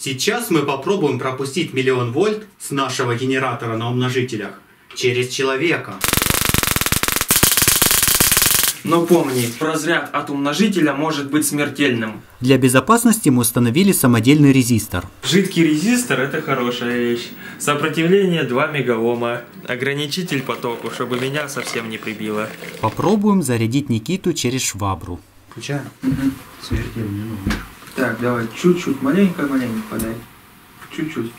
Сейчас мы попробуем пропустить 1 000 000 вольт с нашего генератора на умножителях через человека. Но помни, разряд от умножителя может быть смертельным. Для безопасности мы установили самодельный резистор. Жидкий резистор – это хорошая вещь. Сопротивление 2 мегаома. Ограничитель потоку, чтобы меня совсем не прибило. Попробуем зарядить Никиту через швабру. Включаем? Угу. Сверхъем не нужно. Так, давай чуть-чуть, маленько подай. Чуть-чуть.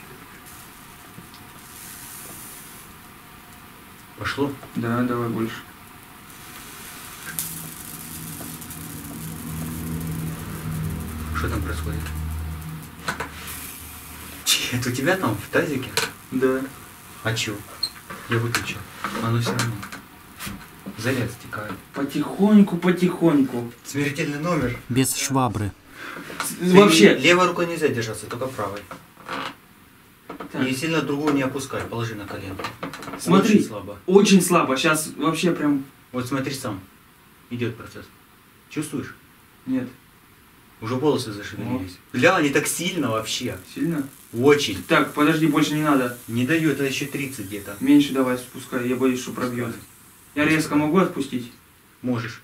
Пошло? Да, давай больше. Что там происходит? Че, это у тебя там в тазике? Да. А че? Я выключил. Оно все равно. Заряд стекает. Потихоньку. Смертельный номер. Без швабры. Вообще. Левой рукой нельзя держаться, только правой. Так. И сильно другую не опускай, положи на колено. Смотри. Очень слабо. Сейчас вообще прям... Вот смотри сам. Идет процесс. Чувствуешь? Нет. Уже волосы зашевелились. Бля, они так сильно вообще. Сильно? Очень. Так, подожди, больше не надо. Не даю, это еще 30 где-то. Меньше давай, спускай, я боюсь, что пробьет. Я резко могу отпустить? Можешь.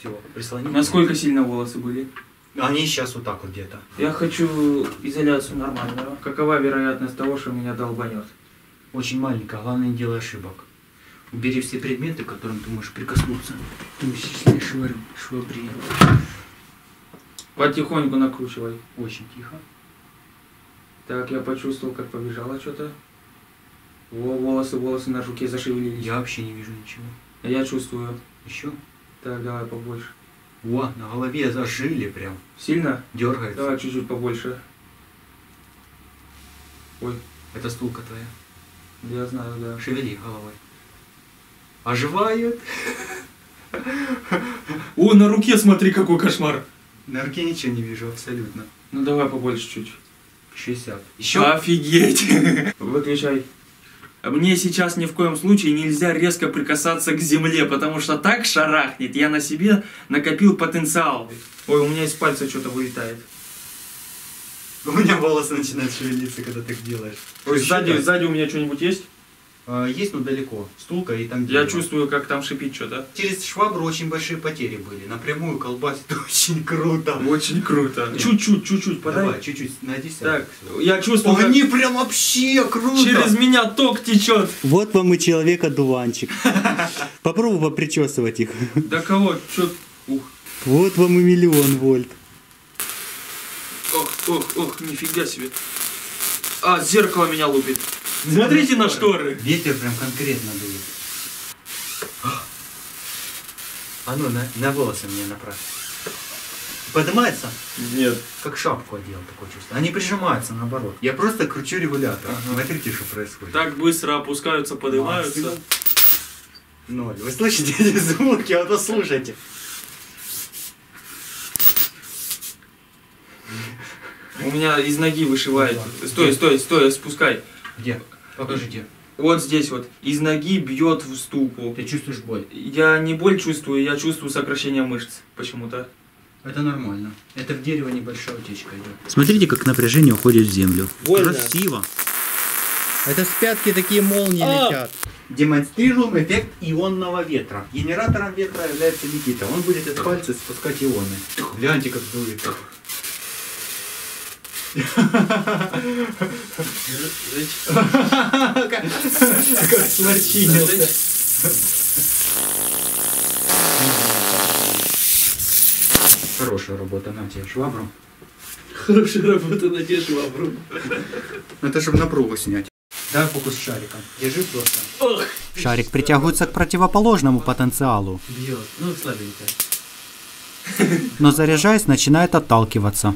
Все, прислони. Насколько сильно волосы были? Они сейчас вот так вот где-то. Я хочу изоляцию нормальную. Какова вероятность того, что меня долбанет? Очень маленькая, главное не делай ошибок. Убери все предметы, к которым ты можешь прикоснуться. Швабри. Потихоньку накручивай. Очень тихо. Так, я почувствовал, как побежало что-то. О, волосы на руке зашевелились. Я вообще не вижу ничего. Я чувствую. Еще? Так, давай побольше. О, на голове зажили прям. Сильно? Дергается. Давай чуть-чуть побольше. Ой. Это стулка твоя. Я знаю, да. Шевели головой. Оживает. О, на руке смотри, какой кошмар. На руке ничего не вижу, абсолютно. Ну давай побольше чуть. 60. Еще? Офигеть. Выключай. Мне сейчас ни в коем случае нельзя резко прикасаться к земле, потому что так шарахнет. Я на себе накопил потенциал. Ой, у меня из пальца что-то вылетает. У меня волосы начинают шевелиться, когда ты их делаешь. Ой, сзади у меня что-нибудь есть? Есть, но далеко. Стулка и там дерево. Я чувствую, как там шипит что-то. Через швабру очень большие потери были. Напрямую колбасит очень круто. Очень круто. Чуть-чуть подай. Давай, чуть-чуть, найди себя. Так, я чувствую, они как... прям вообще круто. Через меня ток течет. Вот вам и человек-одуванчик. Попробуй попричесывать их. Да кого? Ух. Вот вам и 1 000 000 вольт. Ох, нифига себе. А, зеркало меня лупит. Смотрите на шторы. Ветер прям конкретно дует. А ну, на волосы мне направь. Поднимается? Нет. Как шапку одел, такое чувство. Они прижимаются, наоборот. Я просто кручу регулятор. Смотрите, что происходит. Так быстро опускаются, поднимаются. 0. Вы слышите эти звуки? А то слушайте. У меня из ноги вышивает. Стой, спускай. Где? Покажи где. Вот здесь вот. Из ноги бьет в ступу. Ты чувствуешь боль? Я не боль чувствую, я чувствую сокращение мышц почему-то. Это нормально. Это в дерево небольшая утечка идет. Смотрите, как напряжение уходит в землю. Больно. Красиво. Это с пятки такие молнии летят. Демонстрируем эффект ионного ветра. Генератором ветра является Никита. Он будет из пальца спускать ионы. Гляньте, как дует. Как сморчинился. Хорошая работа, на тебе швабру. Это чтобы на пробу снять. Да, фокус шарика. Держи просто. Шарик притягивается к противоположному потенциалу. Бьет, ну слабенько. Но заряжаясь, начинает отталкиваться.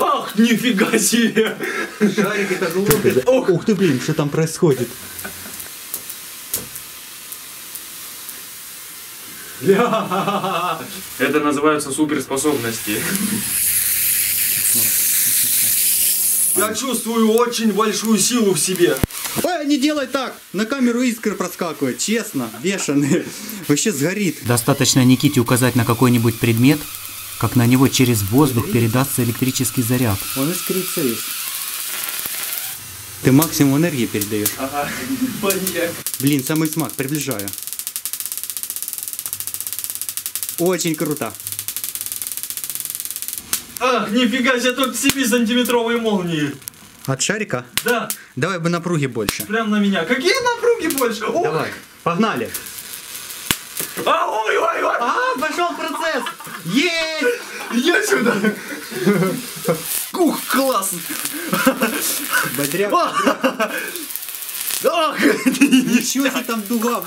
Ах, нифига себе! Шарик это глупый. Ух ты, блин, что там происходит? Это называются суперспособности. Я чувствую очень большую силу в себе. Ой, не делай так! На камеру искры проскакивают, честно, бешеные. Вообще сгорит. Достаточно Никите указать на какой-нибудь предмет, как на него через воздух передастся электрический заряд. Он искрится весь. Ты максимум энергии передаешь. Ага, маньяк. Блин, самый смак, приближаю. Очень круто. Ах, нифига себе, тут 7-сантиметровые молнии. От шарика? Да. Давай бы напруги больше. Прям на меня. Какие напруги больше? Ох. Давай, погнали. А, ой, ой, ой. А, пошел процесс. Есть. Я сюда. Ух, классно. Бодряк. Ничего себе там дуга.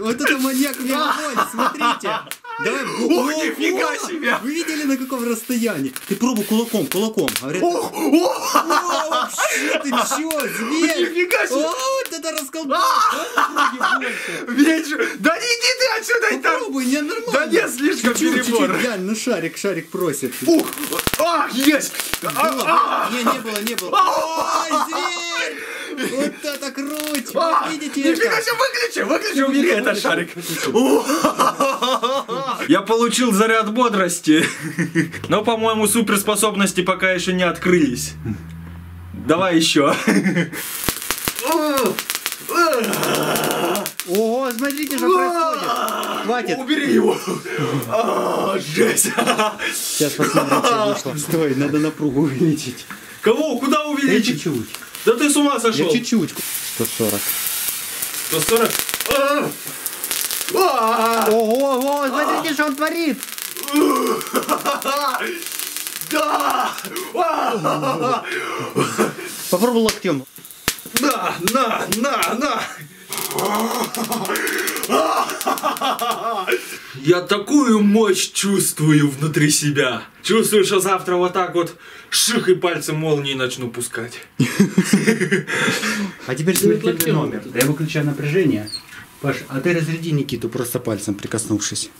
Вот это маньяк мировой, смотрите. Давай, ох, нифига себе. Вы видели, на каком расстоянии? Ты пробуй кулаком, кулаком. Говорят, ох, ты чё, зверь. Нифига себе. О, вот это расколбас. Да не иди ты отсюда. Попробуй, не нормально. Да нет, слишком перебор. Глянь, ну шарик, шарик просит. Ух, ах, есть. Не, не было, не было. Ай, зверь. Вот это круть! А, видите, нифига себе, выключи! Выключи, убери этот шарик! Я получил заряд бодрости. Но, по-моему, суперспособности пока еще не открылись. Давай еще. Ого, смотрите, что происходит. Хватит. Убери его. Жесть. Сейчас посмотрим, что вышло. Стой, надо напругу увеличить. Кого? Куда увеличить? Чуть-чуть. Да ты с ума сошел! Я чуть-чуть. 140. 140? Ого-го! Смотрите, что он творит! Да! Попробуй локтем. На! Я такую мощь чувствую внутри себя. Чувствую, что завтра вот так вот ших и пальцем молнии начну пускать. А теперь смертельный номер. Я выключаю напряжение. Паш, а ты разряди Никиту, просто пальцем прикоснувшись.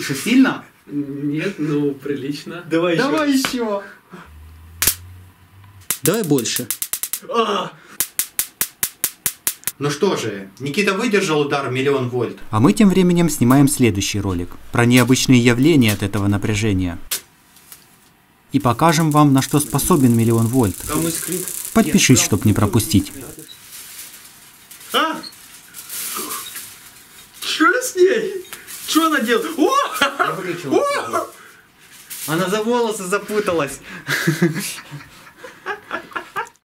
Что, сильно? Нет, ну прилично. Давай еще. Давай еще. Давай больше. Ну что же, Никита выдержал удар в 1 000 000 вольт. А мы тем временем снимаем следующий ролик про необычные явления от этого напряжения. И покажем вам, на что способен 1 000 000 вольт. Подпишись, чтобы не пропустить. А? Что с ней? Что она делает? Она за волосы запуталась.